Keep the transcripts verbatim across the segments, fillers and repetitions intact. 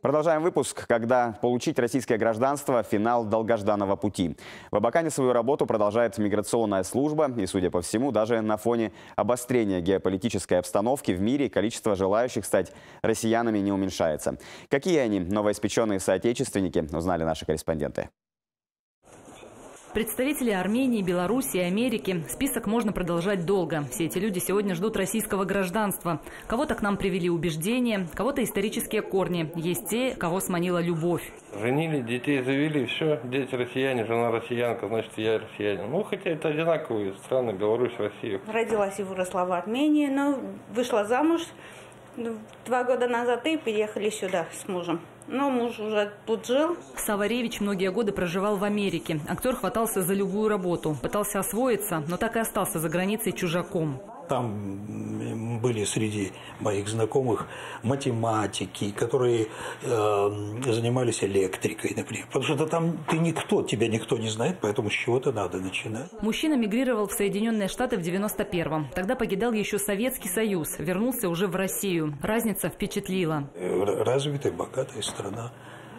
Продолжаем выпуск, когда получить российское гражданство – финал долгожданного пути. В Абакане свою работу продолжает миграционная служба. И, судя по всему, даже на фоне обострения геополитической обстановки в мире количество желающих стать россиянами не уменьшается. Какие они, новоиспеченные соотечественники, узнали наши корреспонденты. Представители Армении, Беларуси, Америки. Список можно продолжать долго. Все эти люди сегодня ждут российского гражданства. Кого-то к нам привели убеждения, кого-то исторические корни. Есть те, кого сманила любовь. Женили, детей завели, все. Дети россияне, жена россиянка, значит, я россиянин. Ну, хотя это одинаковые страны, Беларусь, Россия. Родилась и выросла в Армении, но вышла замуж два года назад и переехали сюда с мужем. Но муж уже тут жил. Саваревич многие годы проживал в Америке. Актер хватался за любую работу. Пытался освоиться, но так и остался за границей чужаком. Там были среди моих знакомых математики, которые э, занимались электрикой, например. Потому что там ты никто, тебя никто не знает, поэтому с чего-то надо начинать. Мужчина мигрировал в Соединенные Штаты в девяносто первом. Тогда покидал еще Советский Союз, вернулся уже в Россию. Разница впечатлила. Развитая, богатая страна.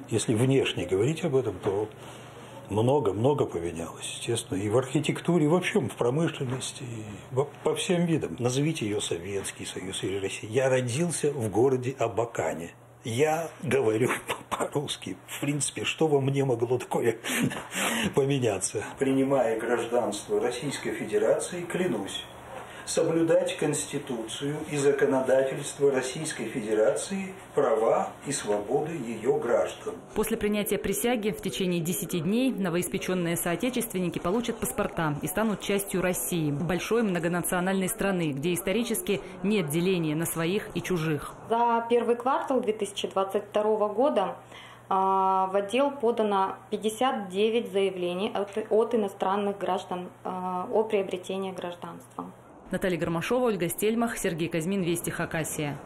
Если внешне говорить об этом, то много-много поменялось, естественно, и в архитектуре, и во всем, в промышленности, во, по всем видам. Назовите ее Советский Союз или Россия. Я родился в городе Абакане. Я говорю по-русски. В принципе, что во мне могло такое поменяться? Принимая гражданство Российской Федерации, клянусь соблюдать Конституцию и законодательство Российской Федерации, права и свободы ее граждан. После принятия присяги в течение десяти дней новоиспеченные соотечественники получат паспорта и станут частью России, большой многонациональной страны, где исторически нет деления на своих и чужих. За первый квартал две тысячи двадцать второго года в отдел подано пятьдесят девять заявлений от иностранных граждан о приобретении гражданства. Наталья Громашова, Ольга Стельмах, Сергей Козмин, Вести Хакасия.